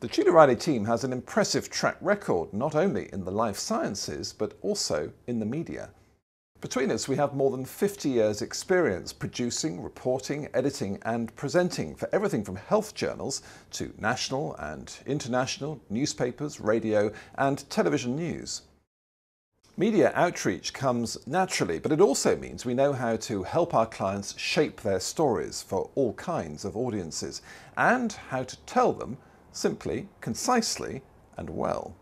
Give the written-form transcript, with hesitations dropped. The Tudor Reilly team has an impressive track record not only in the life sciences but also in the media. Between us we have more than 50 years experience producing, reporting, editing and presenting for everything from health journals to national and international newspapers, radio and television news. Media outreach comes naturally, but it also means we know how to help our clients shape their stories for all kinds of audiences and how to tell them simply, concisely and well.